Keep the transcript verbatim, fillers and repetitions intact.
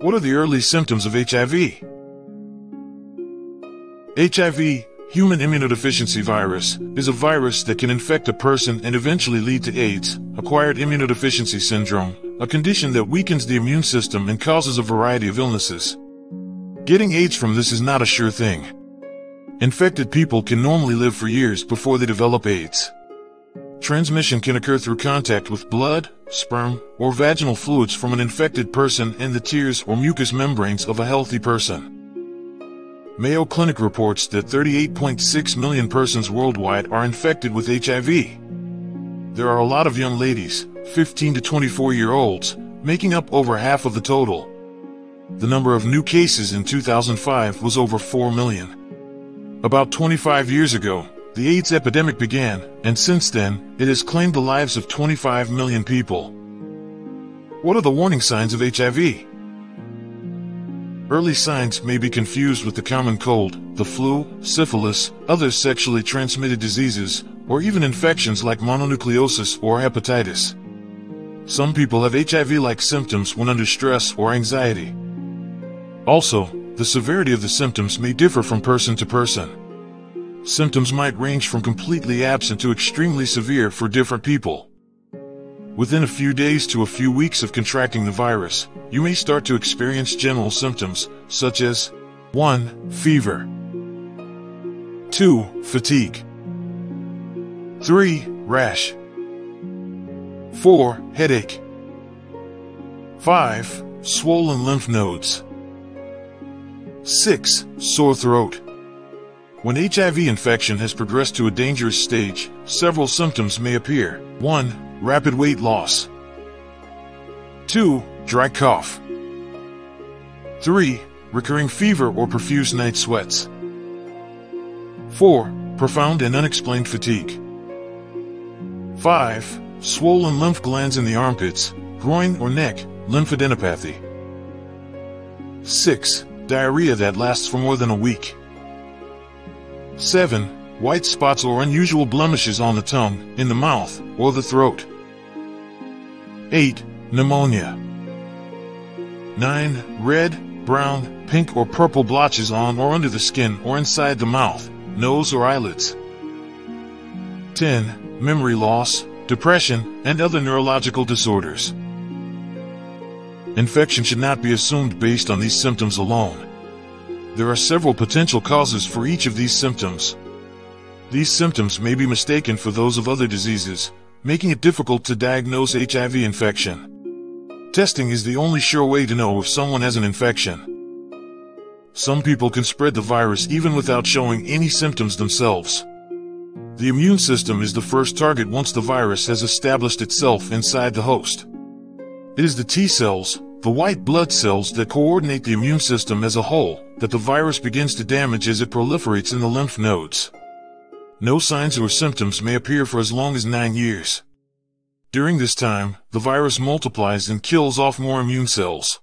What are the early symptoms of H I V? H I V, human immunodeficiency virus, is a virus that can infect a person and eventually lead to AIDS, acquired immunodeficiency syndrome, a condition that weakens the immune system and causes a variety of illnesses. Getting AIDS from this is not a sure thing. Infected people can normally live for years before they develop AIDS. Transmission can occur through contact with blood, sperm, or vaginal fluids from an infected person and the tears or mucous membranes of a healthy person. Mayo Clinic reports that thirty-eight point six million persons worldwide are infected with H I V. There are a lot of young ladies, fifteen to twenty-four year olds, making up over half of the total. The number of new cases in two thousand five was over four million. About twenty-five years ago, the AIDS epidemic began, and since then, it has claimed the lives of twenty-five million people. What are the warning signs of H I V? Early signs may be confused with the common cold, the flu, syphilis, other sexually transmitted diseases, or even infections like mononucleosis or hepatitis. Some people have H I V-like symptoms when under stress or anxiety. Also, the severity of the symptoms may differ from person to person. Symptoms might range from completely absent to extremely severe for different people. Within a few days to a few weeks of contracting the virus, you may start to experience general symptoms such as one Fever, two Fatigue, three Rash, four Headache, five Swollen lymph nodes, six Sore throat. When H I V infection has progressed to a dangerous stage, several symptoms may appear. one Rapid weight loss. two Dry cough. three Recurring fever or profuse night sweats. four Profound and unexplained fatigue. five Swollen lymph glands in the armpits, groin or neck, lymphadenopathy. six Diarrhea that lasts for more than a week. seven White spots or unusual blemishes on the tongue, in the mouth, or the throat. eight Pneumonia. nine Red, brown, pink or purple blotches on or under the skin or inside the mouth, nose or eyelids. ten Memory loss, depression, and other neurological disorders. Infection should not be assumed based on these symptoms alone. There are several potential causes for each of these symptoms. These symptoms may be mistaken for those of other diseases, making it difficult to diagnose H I V infection. Testing is the only sure way to know if someone has an infection. Some people can spread the virus even without showing any symptoms themselves. The immune system is the first target once the virus has established itself inside the host. It is the T cells, the white blood cells that coordinate the immune system as a whole, that the virus begins to damage as it proliferates in the lymph nodes. No signs or symptoms may appear for as long as nine years. During this time, the virus multiplies and kills off more immune cells.